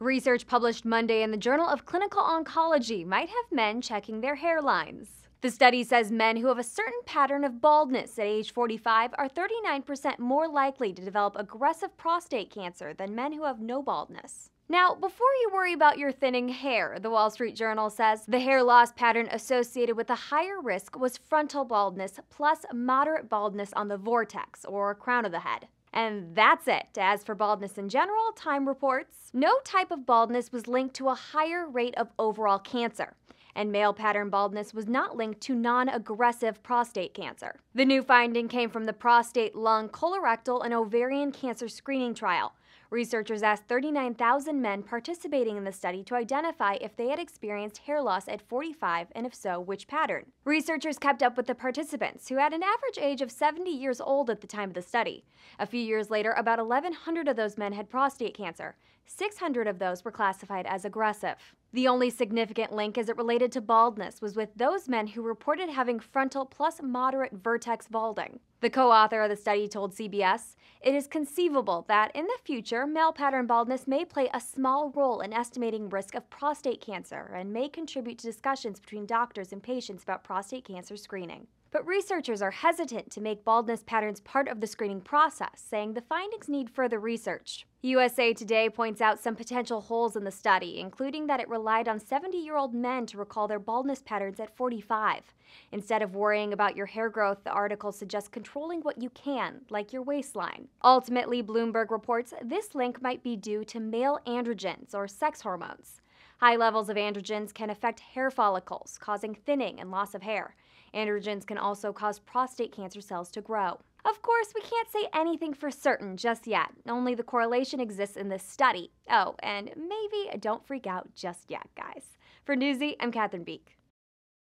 Research published Monday in the Journal of Clinical Oncology might have men checking their hairlines. The study says men who have a certain pattern of baldness at age 45 are 39% more likely to develop aggressive prostate cancer than men who have no baldness. Now, before you worry about your thinning hair, The Wall Street Journal says the hair loss pattern associated with a higher risk was frontal baldness plus moderate baldness on the vortex, or crown of the head. And that's it. As for baldness in general, Time reports, no type of baldness was linked to a higher rate of overall cancer, and male pattern baldness was not linked to non-aggressive prostate cancer. The new finding came from the prostate, lung, colorectal, and ovarian cancer screening trial. Researchers asked 39,000 men participating in the study to identify if they had experienced hair loss at 45, and if so, which pattern. Researchers kept up with the participants, who had an average age of 70 years old at the time of the study. A few years later, about 1,100 of those men had prostate cancer. 600 of those were classified as aggressive. The only significant link as it related to baldness was with those men who reported having frontal plus moderate vertex balding. The co-author of the study told CBS, "It is conceivable that in the future, male pattern baldness may play a small role in estimating risk of prostate cancer and may contribute to discussions between doctors and patients about prostate cancer screening." But researchers are hesitant to make baldness patterns part of the screening process, saying the findings need further research. USA Today points out some potential holes in the study, including that it relied on 70-year-old men to recall their baldness patterns at 45. Instead of worrying about your hair growth, the article suggests controlling what you can, like your waistline. Ultimately, Bloomberg reports this link might be due to male androgens, or sex hormones. High levels of androgens can affect hair follicles, causing thinning and loss of hair. Androgens can also cause prostate cancer cells to grow. Of course, we can't say anything for certain just yet. Only the correlation exists in this study. Oh, and maybe don't freak out just yet, guys. For Newsy, I'm Katherine Biek.